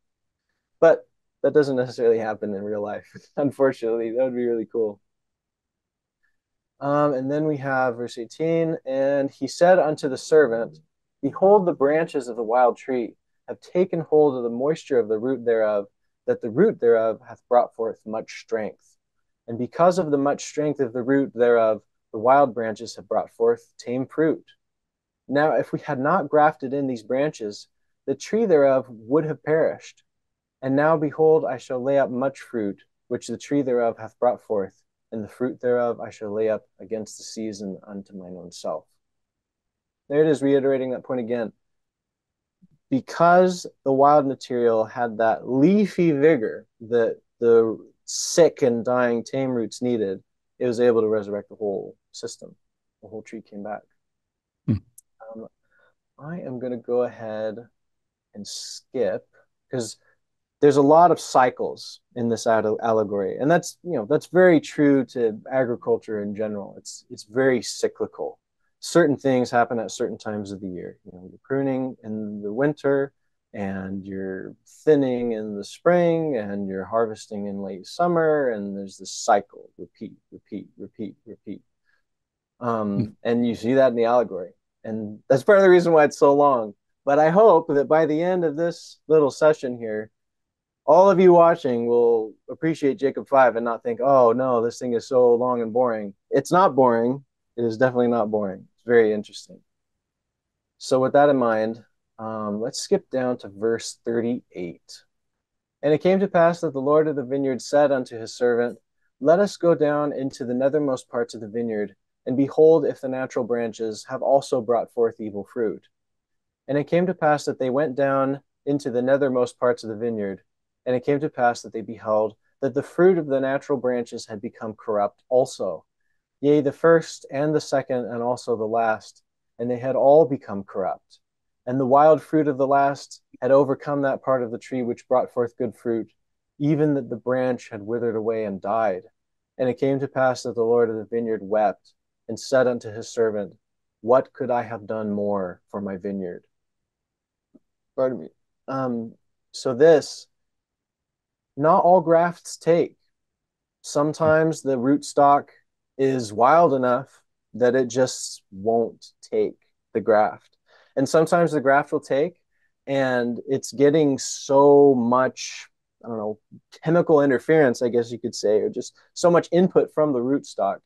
But that doesn't necessarily happen in real life, unfortunately. That would be really cool. And then we have verse 18. And he said unto the servant, Behold, the branches of the wild tree have taken hold of the moisture of the root thereof, that the root thereof hath brought forth much strength. And because of the much strength of the root thereof, the wild branches have brought forth tame fruit. Now, if we had not grafted in these branches, the tree thereof would have perished. And now, behold, I shall lay up much fruit, which the tree thereof hath brought forth, and the fruit thereof I shall lay up against the season unto mine own self. There it is, reiterating that point again. Because the wild material had that leafy vigor that the sick and dying tame roots needed, it was able to resurrect the whole system. The whole tree came back. I am going to go ahead and skip, because there's a lot of cycles in this allegory, and that's, you know, that's very true to agriculture in general. It's very cyclical. Certain things happen at certain times of the year. You know, you're pruning in the winter, and you're thinning in the spring, and you're harvesting in late summer, and there's this cycle: repeat, repeat, repeat, repeat. And you see that in the allegory. And that's part of the reason why it's so long. But I hope that by the end of this little session here, all of you watching will appreciate Jacob 5 and not think, oh, no, this thing is so long and boring. It's not boring. It is definitely not boring. It's very interesting. So with that in mind, let's skip down to verse 38. And it came to pass that the Lord of the vineyard said unto his servant, Let us go down into the nethermost parts of the vineyard, and behold, if the natural branches have also brought forth evil fruit. And it came to pass that they went down into the nethermost parts of the vineyard, and it came to pass that they beheld that the fruit of the natural branches had become corrupt also, yea, the first and the second and also the last, and they had all become corrupt. And the wild fruit of the last had overcome that part of the tree which brought forth good fruit, even that the branch had withered away and died. And it came to pass that the Lord of the vineyard wept, and said unto his servant, What could I have done more for my vineyard? Pardon me. So this, not all grafts take. Sometimes the rootstock is wild enough that it just won't take the graft. And sometimes the graft will take, and it's getting so much, I don't know, chemical interference, I guess you could say, or just so much input from the rootstock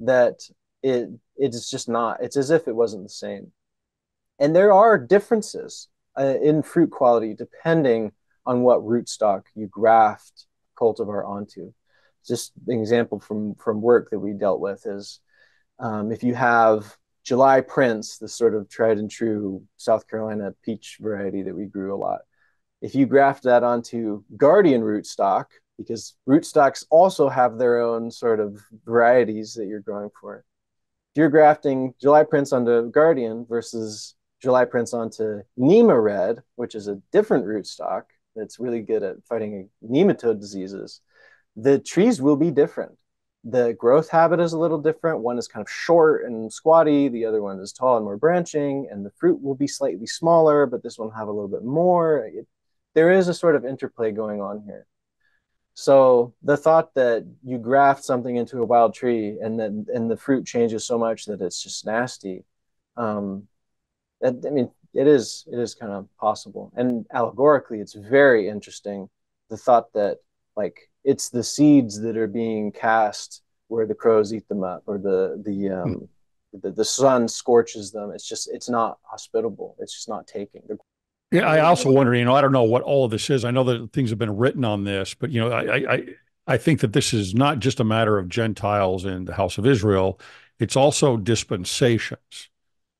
that it's just not, it's as if it wasn't the same. And there are differences in fruit quality depending on what rootstock you graft cultivar onto. Just an example from work that we dealt with is if you have July Prince, the sort of tried and true South Carolina peach variety that we grew a lot. If you graft that onto Guardian rootstock, because rootstocks also have their own sort of varieties that you're growing for. If you're grafting July Prince onto Guardian versus July Prince onto Nema Red, which is a different rootstock that's really good at fighting nematode diseases, the trees will be different. The growth habit is a little different. One is kind of short and squatty. The other one is tall and more branching, and the fruit will be slightly smaller, but this one will have a little bit more. There is a sort of interplay going on here. So the thought that you graft something into a wild tree and then and the fruit changes so much that it's just nasty, I mean, it is kind of possible. And allegorically, it's very interesting, the thought that, like, it's the seeds that are being cast where the crows eat them up, or the sun scorches them. It's not hospitable. It's just not taking. Yeah, I also wonder, you know, I don't know what all of this is. I know that things have been written on this, but, you know, I think that this is not just a matter of Gentiles in the house of Israel. It's also dispensations.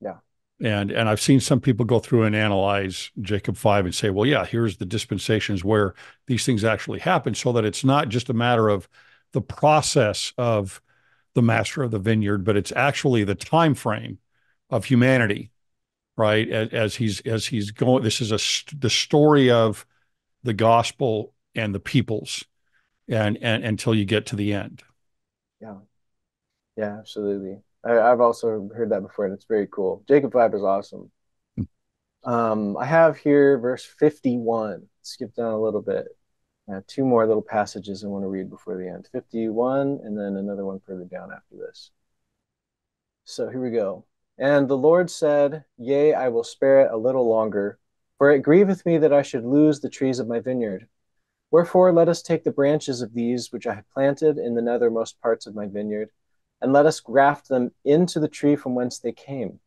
Yeah. And I've seen some people go through and analyze Jacob 5 and say, well, yeah, here's the dispensations where these things actually happen, so that it's not just a matter of the process of the master of the vineyard, but it's actually the time frame of humanity. Right, as he's going, this is the story of the gospel and the peoples, and until you get to the end. Yeah, absolutely. I've also heard that before, and it's very cool. Jacob 5 is awesome. I have here verse 51. Skip down a little bit. I have two more little passages I want to read before the end. 51, and then another one further down after this. So here we go. And the Lord said, Yea, I will spare it a little longer, for it grieveth me that I should lose the trees of my vineyard. Wherefore let us take the branches of these which I have planted in the nethermost parts of my vineyard, and let us graft them into the tree from whence they came.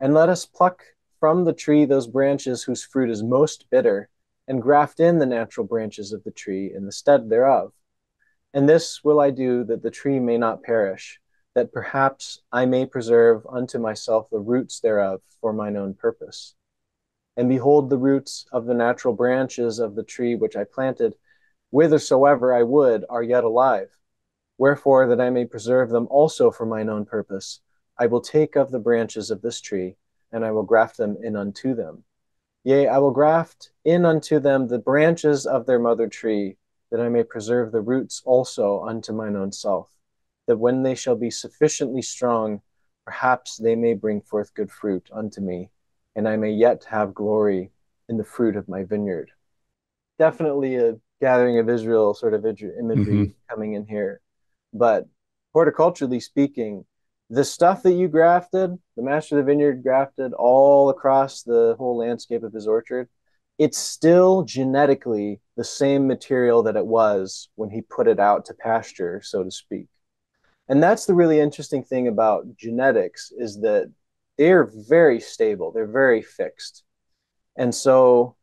And let us pluck from the tree those branches whose fruit is most bitter, and graft in the natural branches of the tree in the stead thereof. And this will I do, that the tree may not perish, that perhaps I may preserve unto myself the roots thereof for mine own purpose. And behold, the roots of the natural branches of the tree which I planted, whithersoever I would, are yet alive. Wherefore, that I may preserve them also for mine own purpose, I will take of the branches of this tree, and I will graft them in unto them. Yea, I will graft in unto them the branches of their mother tree, that I may preserve the roots also unto mine own self, that when they shall be sufficiently strong, perhaps they may bring forth good fruit unto me, and I may yet have glory in the fruit of my vineyard. Definitely a gathering of Israel sort of imagery coming in here. But horticulturally speaking, the stuff that you grafted, the master of the vineyard grafted all across the whole landscape of his orchard, it's still genetically the same material that it was when he put it out to pasture, so to speak. And that's the really interesting thing about genetics, is that they're very stable. They're very fixed. And so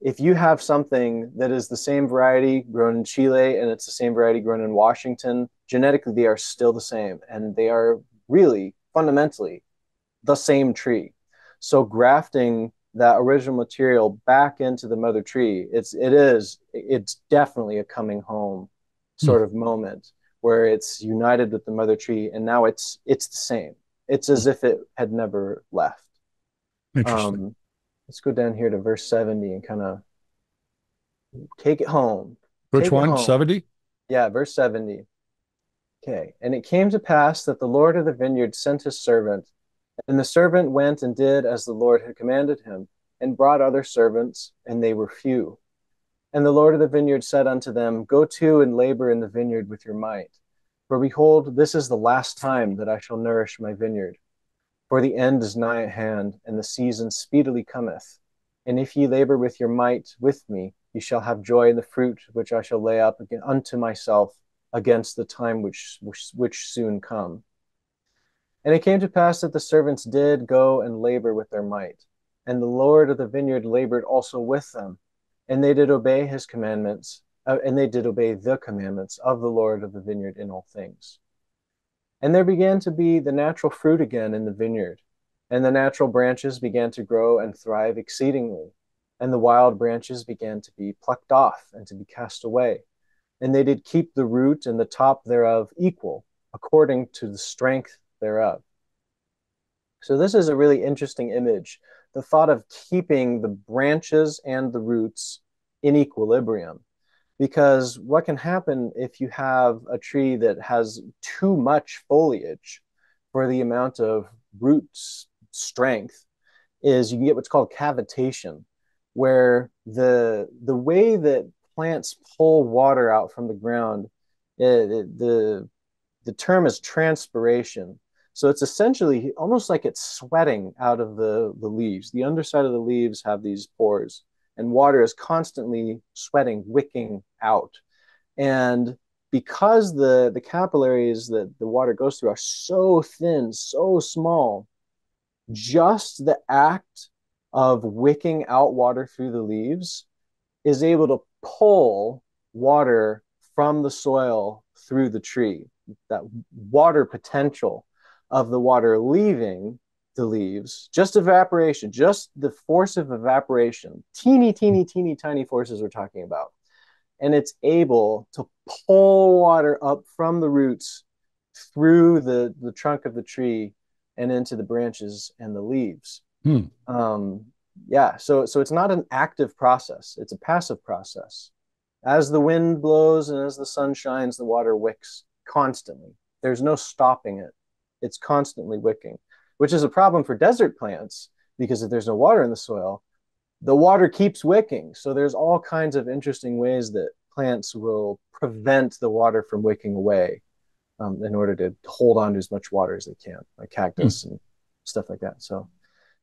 if you have something that is the same variety grown in Chile and it's the same variety grown in Washington, genetically they are still the same, and they are really fundamentally the same tree. So grafting that original material back into the mother tree, it's definitely a coming home sort of moment, where it's united with the mother tree, and now it's the same. It's as if it had never left. Interesting. Let's go down here to verse 70 and kind of take it home. Which one? 70? Yeah, verse 70. Okay. And it came to pass that the Lord of the vineyard sent his servant, and the servant went and did as the Lord had commanded him, and brought other servants, and they were few. And the Lord of the vineyard said unto them, Go to and labor in the vineyard with your might. For behold, this is the last time that I shall nourish my vineyard. For the end is nigh at hand, and the season speedily cometh. And if ye labor with your might with me, ye shall have joy in the fruit which I shall lay up unto myself against the time which soon come. And it came to pass that the servants did go and labor with their might, and the Lord of the vineyard labored also with them, and they did obey his commandments, and they did obey the commandments of the Lord of the vineyard in all things. And there began to be the natural fruit again in the vineyard, and the natural branches began to grow and thrive exceedingly, and the wild branches began to be plucked off and to be cast away. And they did keep the root and the top thereof equal, according to the strength thereof. So this is a really interesting image, the thought of keeping the branches and the roots in equilibrium. Because what can happen if you have a tree that has too much foliage for the amount of root strength is you can get what's called cavitation, where the way that plants pull water out from the ground, the term is transpiration. So it's essentially almost like it's sweating out of the leaves. The underside of the leaves have these pores, and water is constantly sweating, wicking out. And because the capillaries that the water goes through are so thin, so small, just the act of wicking out water through the leaves is able to pull water from the soil through the tree. That water potential of the water leaving the leaves, just evaporation, just the force of evaporation, teeny tiny forces we're talking about. And it's able to pull water up from the roots through the trunk of the tree and into the branches and the leaves. Yeah, so it's not an active process. It's a passive process. As the wind blows and as the sun shines, the water wicks constantly. There's no stopping it. It's constantly wicking, which is a problem for desert plants, because if there's no water in the soil, the water keeps wicking. So there's all kinds of interesting ways that plants will prevent the water from wicking away in order to hold on to as much water as they can, like cactus and stuff like that. So,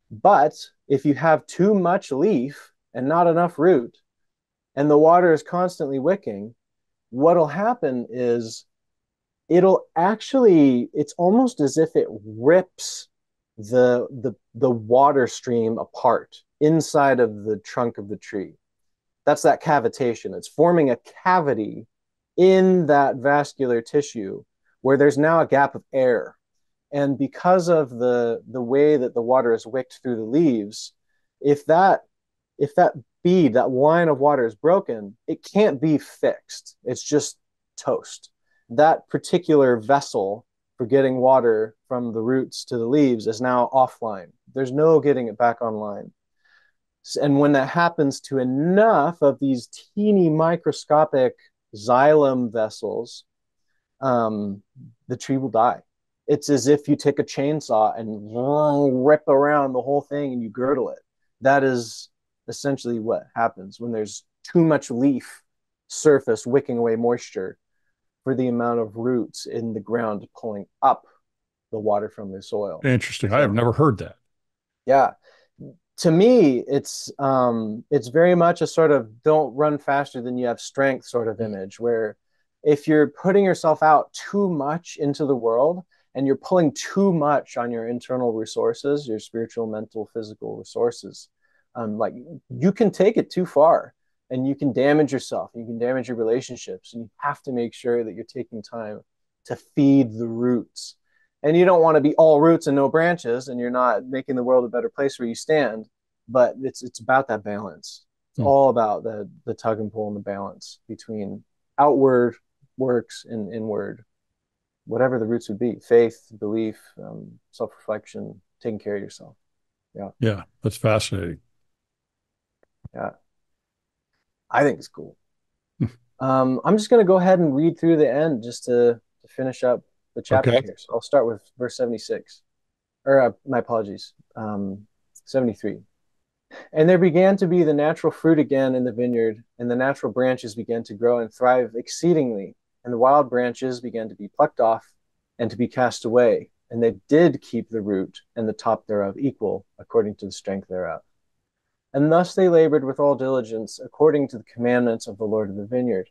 but if you have too much leaf and not enough root, and the water is constantly wicking, what'll happen is it'll actually, it's almost as if it rips the water stream apart inside of the trunk of the tree. That's that cavitation. It's forming a cavity in that vascular tissue where there's now a gap of air. And because of the way that the water is wicked through the leaves, if that bead, that line of water is broken, it can't be fixed. It's just toast. That particular vessel for getting water from the roots to the leaves is now offline. There's no getting it back online. And when that happens to enough of these teeny microscopic xylem vessels, the tree will die. It's as if you take a chainsaw and rip around the whole thing and you girdle it. That is essentially what happens when there's too much leaf surface wicking away moisture for the amount of roots in the ground pulling up the water from the soil. Interesting. So, I have never heard that. Yeah. To me, it's very much a sort of don't run faster than you have strength sort of image, where if you're putting yourself out too much into the world and you're pulling too much on your internal resources, your spiritual, mental, physical resources, like you can take it too far and you can damage yourself, and you can damage your relationships, and you have to make sure that you're taking time to feed the roots. And you don't want to be all roots and no branches, and you're not making the world a better place where you stand, but it's about that balance. It's all about the tug and pull and the balance between outward works and inward, whatever the roots would be, faith, belief, self-reflection, taking care of yourself. Yeah. Yeah, that's fascinating. Yeah. I think it's cool. I'm just going to go ahead and read through the end just to finish up the chapter here. So I'll start with verse 76, or my apologies, 73. And there began to be the natural fruit again in the vineyard, and the natural branches began to grow and thrive exceedingly, and the wild branches began to be plucked off and to be cast away. And they did keep the root and the top thereof equal according to the strength thereof. And thus they labored with all diligence according to the commandments of the Lord of the vineyard,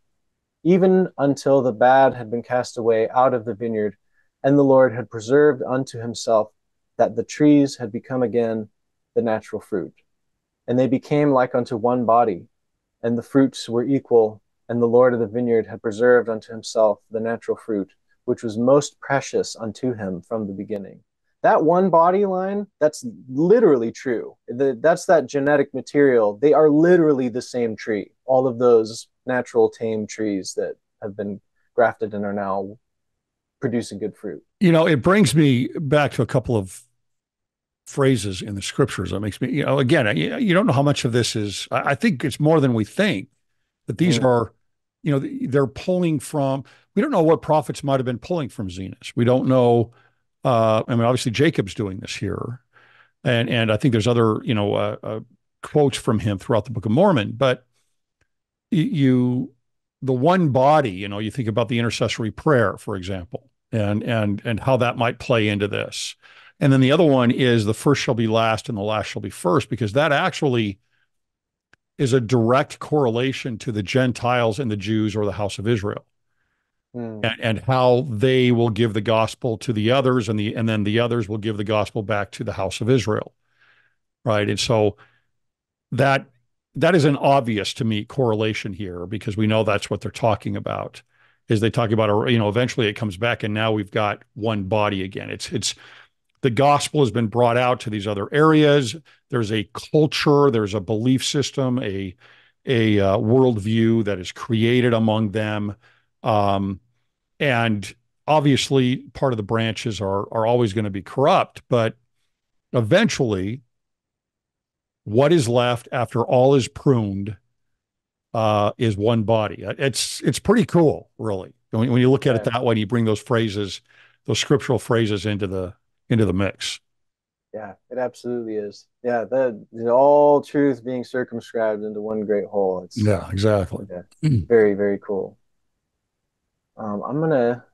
even until the bad had been cast away out of the vineyard, and the Lord had preserved unto himself that the trees had become again the natural fruit. And they became like unto one body, and the fruits were equal, and the Lord of the vineyard had preserved unto himself the natural fruit, which was most precious unto him from the beginning. That one body line, that's literally true. That's that genetic material. They are literally the same tree. All of those natural tame trees that have been grafted and are now producing good fruit. You know, it brings me back to a couple of phrases in the scriptures. That makes me, you know, again, you don't know how much of this is, I think it's more than we think, that these are, you know, they're pulling from, we don't know what prophets might've been pulling from Zenos. We don't know. I mean, obviously Jacob's doing this here, and I think there's other, you know, quotes from him throughout the Book of Mormon. But the one body, you know, you think about the intercessory prayer, for example, and how that might play into this. And then the other one is the first shall be last and the last shall be first, because that actually is a direct correlation to the Gentiles and the Jews, or the house of Israel. And how they will give the gospel to the others, and then the others will give the gospel back to the house of Israel, right? And so that is an obvious to me correlation here, because we know that's what they're talking about. Is they talk about, you know, eventually it comes back, and now we've got one body again. It's the gospel has been brought out to these other areas. There's a culture, there's a belief system, a worldview that is created among them. And obviously part of the branches are always going to be corrupt, but eventually what is left after all is pruned, is one body. It's pretty cool, really. When you look at it that way, and you bring those phrases, those scriptural phrases into the mix. Yeah, it absolutely is. Yeah, that all truth being circumscribed into one great whole. It's, yeah, exactly. Yeah, very, very cool. I'm going to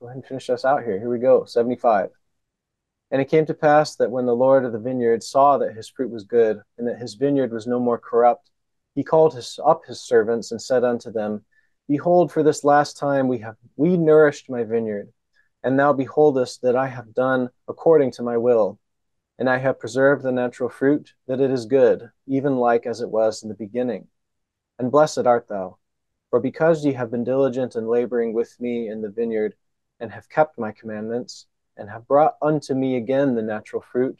go ahead and finish us out here. Here we go, 75. And it came to pass that when the Lord of the vineyard saw that his fruit was good and that his vineyard was no more corrupt, he called up his servants and said unto them, Behold, for this last time we nourished my vineyard, and thou beholdest that I have done according to my will, and I have preserved the natural fruit, that it is good, even like as it was in the beginning. And blessed art thou, for because ye have been diligent in laboring with me in the vineyard, and have kept my commandments, and have brought unto me again the natural fruit,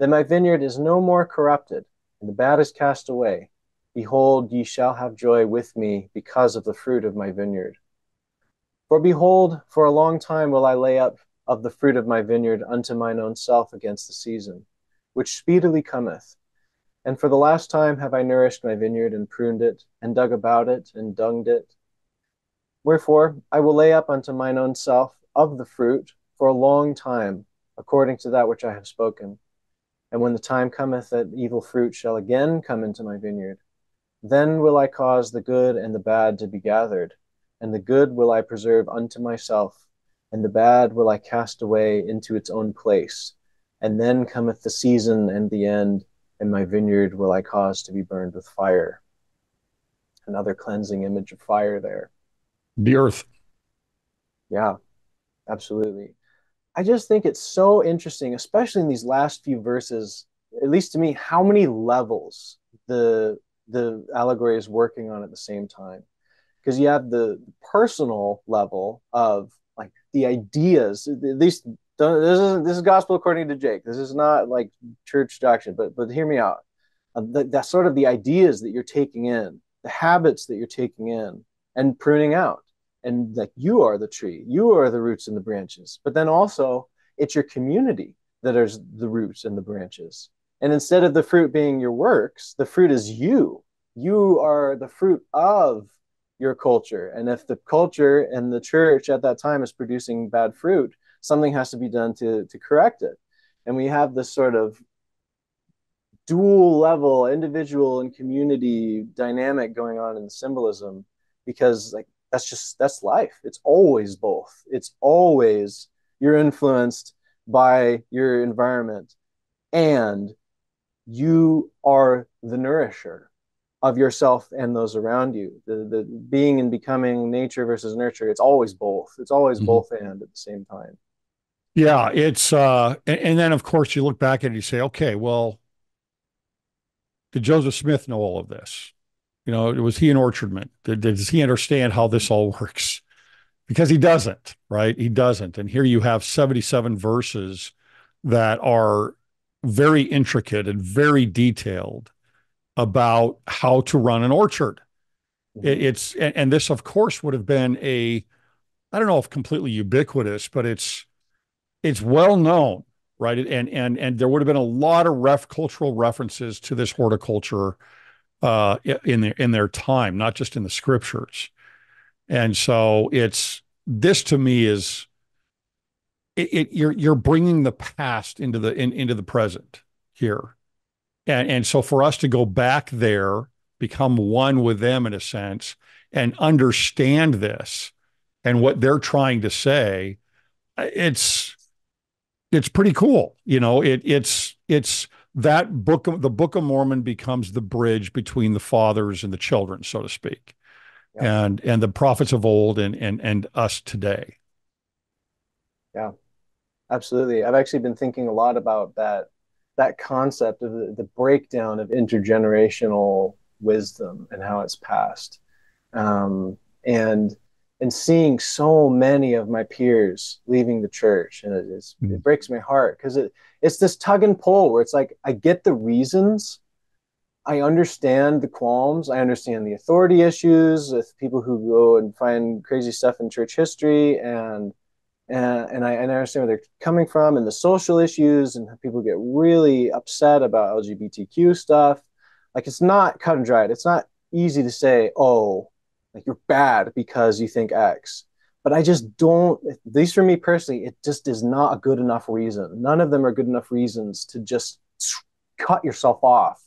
then my vineyard is no more corrupted, and the bad is cast away. Behold, ye shall have joy with me because of the fruit of my vineyard. For behold, for a long time will I lay up of the fruit of my vineyard unto mine own self against the season, which speedily cometh. And for the last time have I nourished my vineyard, and pruned it, and dug about it, and dunged it. Wherefore I will lay up unto mine own self of the fruit for a long time, according to that which I have spoken. And when the time cometh that evil fruit shall again come into my vineyard, then will I cause the good and the bad to be gathered, and the good will I preserve unto myself, and the bad will I cast away into its own place. And then cometh the season and the end, and my vineyard will I cause to be burned with fire. Another cleansing image of fire there. The earth. Yeah, absolutely. I just think it's so interesting, especially in these last few verses, at least to me, how many levels the allegory is working on at the same time. Because you have the personal level of like the ideas, at least this is gospel according to Jake. This is not like church doctrine, but hear me out. That's sort of the ideas that you're taking in, the habits that you're taking in and pruning out. And like, you are the tree, you are the roots and the branches. But then also it's your community that is the roots and the branches. And instead of the fruit being your works, the fruit is you. You are the fruit of your culture. And if the culture and the church at that time is producing bad fruit, something has to be done to correct it. And we have this sort of dual level, individual and community dynamic going on in the symbolism, because like, that's life. It's always both. It's always you're influenced by your environment, and you are the nourisher of yourself and those around you. The being and becoming, nature versus nurture. It's always both. It's always both and at the same time. Yeah, it's and then of course you look back and you say, okay, well, did Joseph Smith know all of this? You know, was he an orchardman? Does he understand how this all works? Because he doesn't, right? He doesn't. And here you have 77 verses that are very intricate and very detailed about how to run an orchard. It's, and this of course would have been a, I don't know if completely ubiquitous, but it's well known, right? And there would have been a lot of cultural references to this horticulture in their time, not just in the scriptures. And so it's, this to me is, you're bringing the past into the present here. And so for us to go back there, become one with them in a sense, and understand this and what they're trying to say, it's pretty cool. You know, it's that the Book of Mormon becomes the bridge between the fathers and the children, so to speak, yeah. and the prophets of old and us today. Yeah, absolutely. I've actually been thinking a lot about that concept of the breakdown of intergenerational wisdom and how it's passed. And seeing so many of my peers leaving the church, and it breaks my heart, because it's this tug and pull where it's like, I get the reasons, I understand the qualms, I understand the authority issues with people who go and find crazy stuff in church history, and I understand where they're coming from, and the social issues, and how people get really upset about LGBTQ stuff. Like, it's not cut and dried. It's not easy to say, oh, like, you're bad because you think X. But I just don't, at least for me personally, it just is not a good enough reason. None of them are good enough reasons to just cut yourself off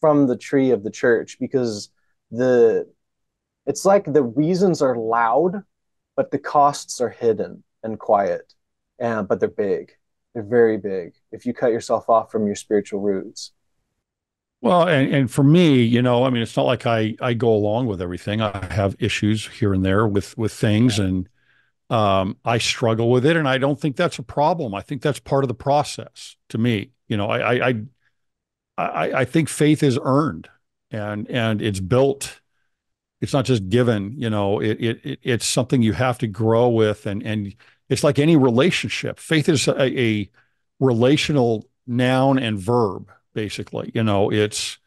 from the tree of the church, because it's like the reasons are loud, but the costs are hidden and quiet, but they're big. They're very big if you cut yourself off from your spiritual roots. Well, and for me, you know, I mean, it's not like I go along with everything. I have issues here and there with things, and I struggle with it. And I don't think that's a problem. I think that's part of the process to me. You know, I think faith is earned and it's built. It's not just given, you know, it's something you have to grow with. And it's like any relationship. Faith is a relational noun and verb. Basically, you know, it's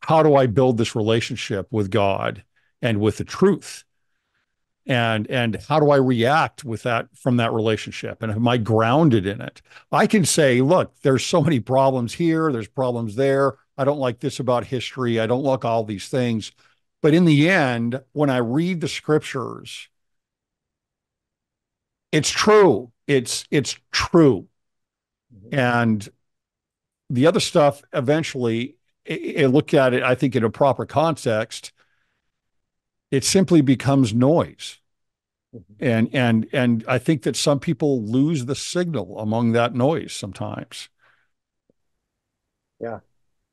how do I build this relationship with God and with the truth, and how do I react with that from that relationship, and am I grounded in it? I can say, look, there's so many problems here, there's problems there. I don't like this about history. I don't like all these things, but in the end, when I read the scriptures, it's true. It's true, and the other stuff, eventually, it looked at it, I think, in a proper context, it simply becomes noise. Mm-hmm. And I think that some people lose the signal among that noise sometimes. Yeah.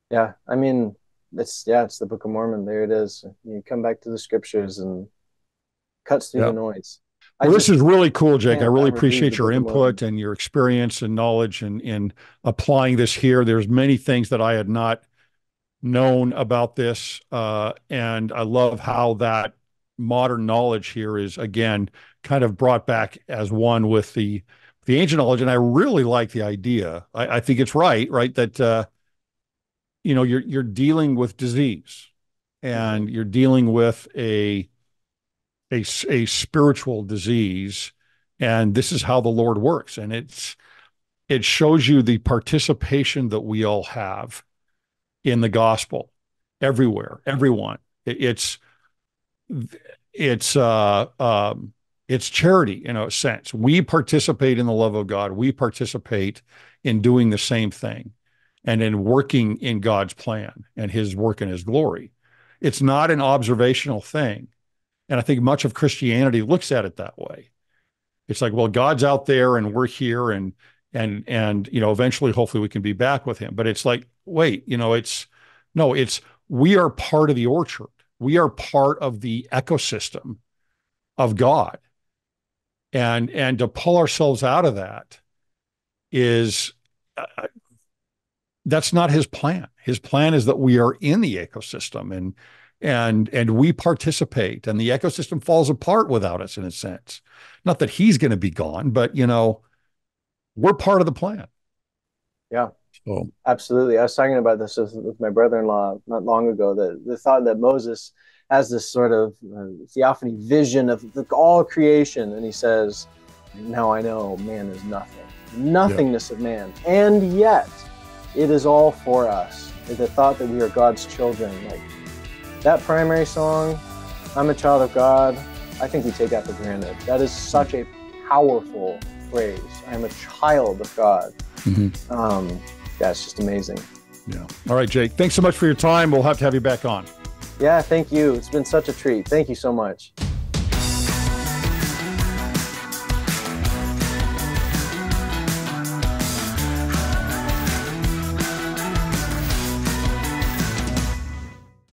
Yeah. I mean, it's the Book of Mormon. There it is. You come back to the scriptures and cuts through the noise. Well, this is really cool, Jake. I really appreciate your input and your experience and knowledge in applying this here. There's many things that I had not known about this, and I love how that modern knowledge here is, again, kind of brought back as one with the ancient knowledge. And I really like the idea. I think it's right, that you know, you're dealing with disease, and you're dealing with a spiritual disease, and this is how the Lord works. And it shows you the participation that we all have in the gospel everywhere, everyone. It's charity in a sense. We participate in the love of God. We participate in doing the same thing and in working in God's plan and his work and his glory. It's not an observational thing. And I think much of Christianity looks at it that way. It's like, well, God's out there and we're here, and you know, eventually, hopefully we can be back with him. But it's like, wait, you know, we are part of the orchard. We are part of the ecosystem of God. And to pull ourselves out of that that's not his plan. His plan is that we are in the ecosystem, and we participate, and the ecosystem falls apart without us, in a sense. Not that he's going to be gone, but, you know, we're part of the plan. Yeah, so. Absolutely. I was talking about this with my brother-in-law not long ago, that the thought that Moses has this sort of theophany vision of all creation, and he says, now I know man is nothing, nothingness of man, and yet it is all for us. The thought that we are God's children, like, that primary song, I'm a Child of God, I think we take that for granted. That is such a powerful phrase. I'm a child of God. Mm-hmm. That's just amazing. Yeah. All right, Jake, thanks so much for your time. We'll have to have you back on. Yeah, thank you. It's been such a treat. Thank you so much.